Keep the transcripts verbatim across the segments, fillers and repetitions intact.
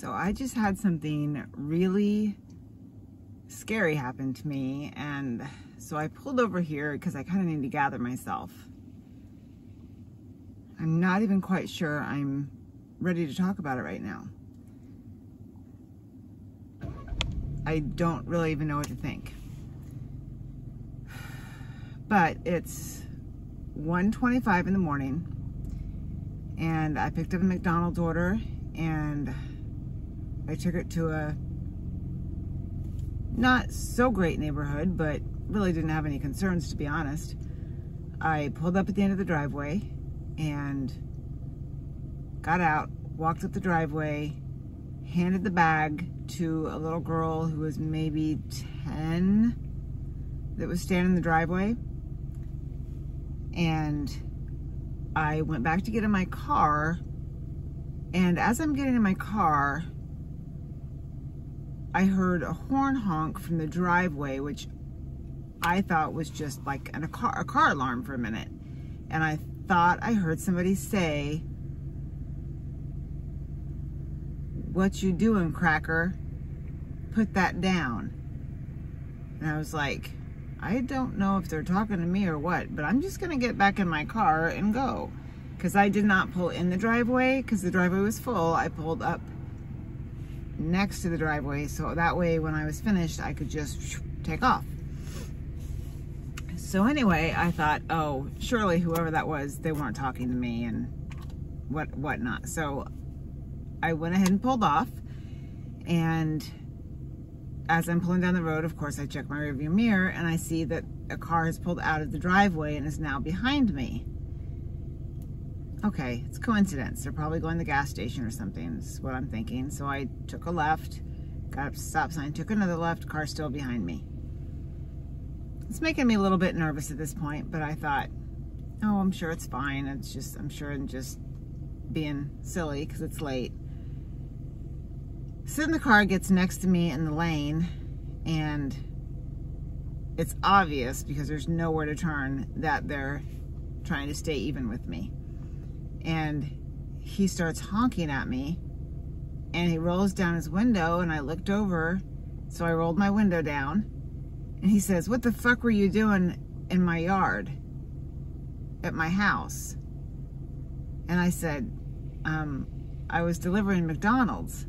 So I just had something really scary happen to me, and so I pulled over here because I kind of need to gather myself. I'm not even quite sure I'm ready to talk about it right now. I don't really even know what to think. But it's one twenty-five in the morning, and I picked up a McDonald's order, and I took it to a not so great neighborhood, but really didn't have any concerns, to be honest. I pulled up at the end of the driveway and got out, walked up the driveway, handed the bag to a little girl who was maybe ten that was standing in the driveway. And I went back to get in my car, and as I'm getting in my car, I heard a horn honk from the driveway, which I thought was just like an, a, car, a car alarm for a minute. And I thought I heard somebody say, "What you doing, cracker? Put that down." And I was like, I don't know if they're talking to me or what, but I'm just gonna get back in my car and go. Cause I did not pull in the driveway, cause the driveway was full. I pulled up next to the driveway, so that way when I was finished, I could just take off. So anyway, I thought, oh, surely whoever that was, they weren't talking to me and what whatnot. So I went ahead and pulled off, and as I'm pulling down the road, of course, I check my rearview mirror, and I see that a car has pulled out of the driveway and is now behind me. Okay, it's coincidence. They're probably going to the gas station or something, is what I'm thinking. So I took a left, got up to the stop sign, took another left, car still behind me. It's making me a little bit nervous at this point, but I thought, oh, I'm sure it's fine. It's just, I'm sure I'm just being silly because it's late. So then the car gets next to me in the lane, and it's obvious because there's nowhere to turn that they're trying to stay even with me. And he starts honking at me, and he rolls down his window, and I looked over, so I rolled my window down, and he says, "What the fuck were you doing in my yard at my house?" And I said, um, I was delivering McDonald's.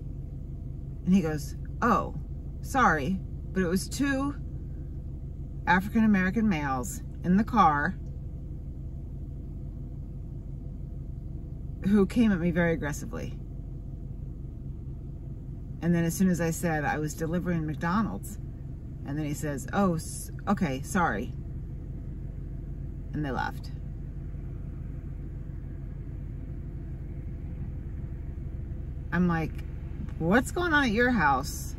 And he goes, "Oh, sorry, but it was two African-American males in the car who came at me very aggressively." And then as soon as I said I was delivering McDonald's, and then he says, "Oh, okay, sorry." And they left. I'm like, what's going on at your house?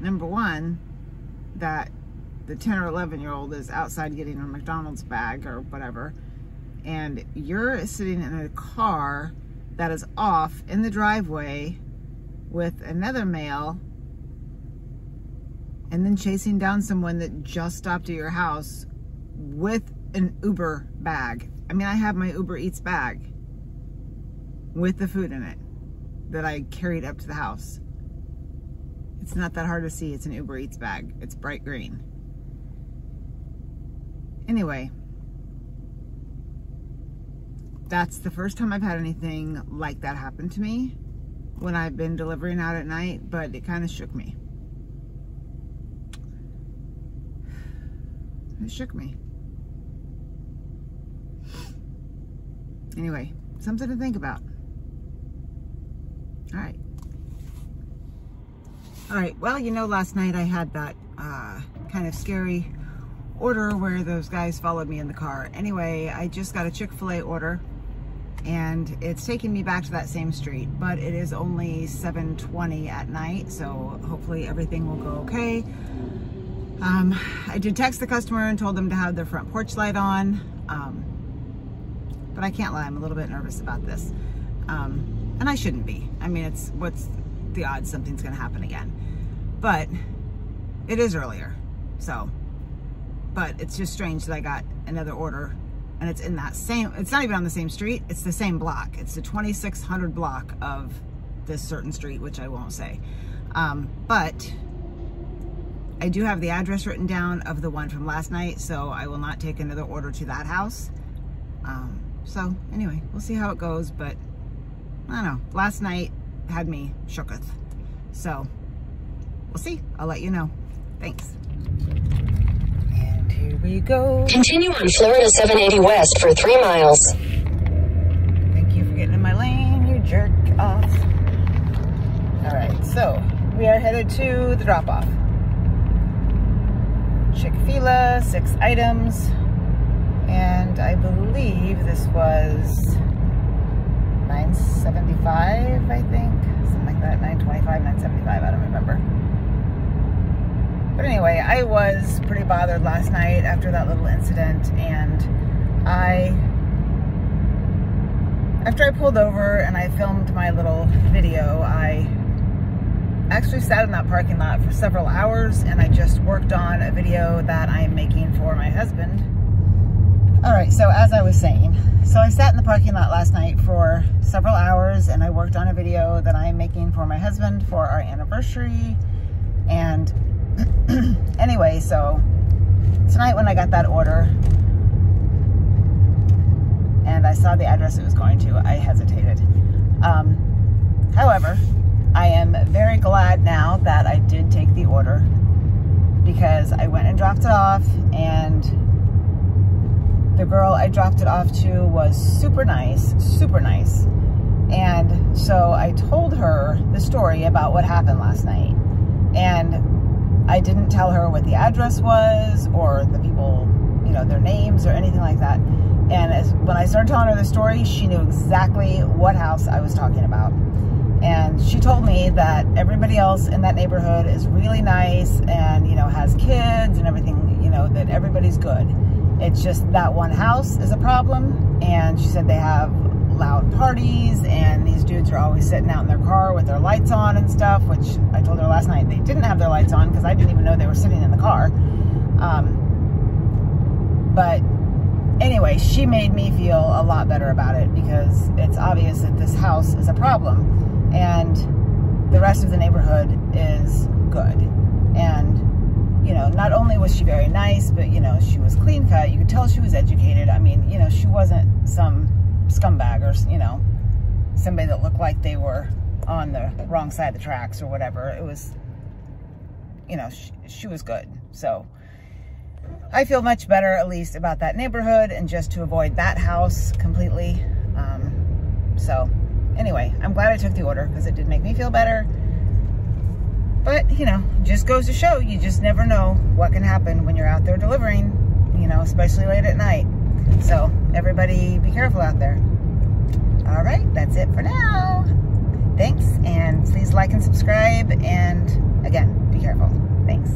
Number one, that the ten or eleven year old is outside getting a McDonald's bag or whatever, and you're sitting in a car that is off in the driveway with another male, and then chasing down someone that just stopped at your house with an Uber bag. I mean, I have my Uber Eats bag with the food in it that I carried up to the house. It's not that hard to see. It's an Uber Eats bag. It's bright green. Anyway, that's the first time I've had anything like that happen to me when I've been delivering out at night, but it kind of shook me. It shook me. Anyway, something to think about. All right. All right, well, you know, last night I had that uh, kind of scary order where those guys followed me in the car. Anyway, I just got a Chick-fil-A order, and it's taking me back to that same street, but it is only seven twenty at night, so hopefully everything will go okay. Um, I did text the customer and told them to have their front porch light on, um, but I can't lie, I'm a little bit nervous about this. Um, And I shouldn't be. I mean, it's, what's the odds something's gonna happen again? But it is earlier, so. But it's just strange that I got another order, and it's in that same, it's not even on the same street, it's the same block. It's the twenty-six hundred block of this certain street, which I won't say. Um, but I do have the address written down of the one from last night, so I will not take another order to that house. Um, so anyway, we'll see how it goes, but I don't know. Last night had me shooketh. So we'll see. I'll let you know. Thanks. And here we go. Continue on Florida seven eighty West for three miles. Thank you for getting in my lane, you jerk off. All right, so we are headed to the drop-off. Chick-fil-A, six items, and I believe this was nine seventy-five, I think, something like that, nine twenty-five, nine seventy-five, I don't remember. But anyway, I was pretty bothered last night after that little incident, and I, after I pulled over and I filmed my little video, I actually sat in that parking lot for several hours, and I just worked on a video that I'm making for my husband. All right, so as I was saying, so I sat in the parking lot last night for several hours, and I worked on a video that I'm making for my husband for our anniversary. And anyway, so tonight when I got that order and I saw the address it was going to, I hesitated. Um, however, I am very glad now that I did take the order, because I went and dropped it off, and the girl I dropped it off to was super nice, super nice. And so I told her the story about what happened last night, and I didn't tell her what the address was or the people, you know, their names or anything like that. And as, when I started telling her the story, she knew exactly what house I was talking about. And she told me that everybody else in that neighborhood is really nice and, you know, has kids and everything, you know, that everybody's good. It's just that one house is a problem. And she said they have loud parties, and these dudes are always sitting out in their car with their lights on and stuff, which I told her last night they didn't have their lights on because I didn't even know they were sitting in the car. Um, but anyway, she made me feel a lot better about it, because it's obvious that this house is a problem and the rest of the neighborhood is good. And you know, not only was she very nice, but, you know, she was clean cut. You could tell she was educated. I mean, you know, she wasn't some scumbag or, you know, somebody that looked like they were on the wrong side of the tracks or whatever. It was, you know, she, she was good. So I feel much better, at least, about that neighborhood and just to avoid that house completely. Um, so anyway, I'm glad I took the order because it did make me feel better. But, you know, just goes to show, you just never know what can happen when you're out there delivering, you know, especially late at night. So, everybody be careful out there. All right, that's it for now. Thanks, and please like and subscribe, and again, be careful. Thanks.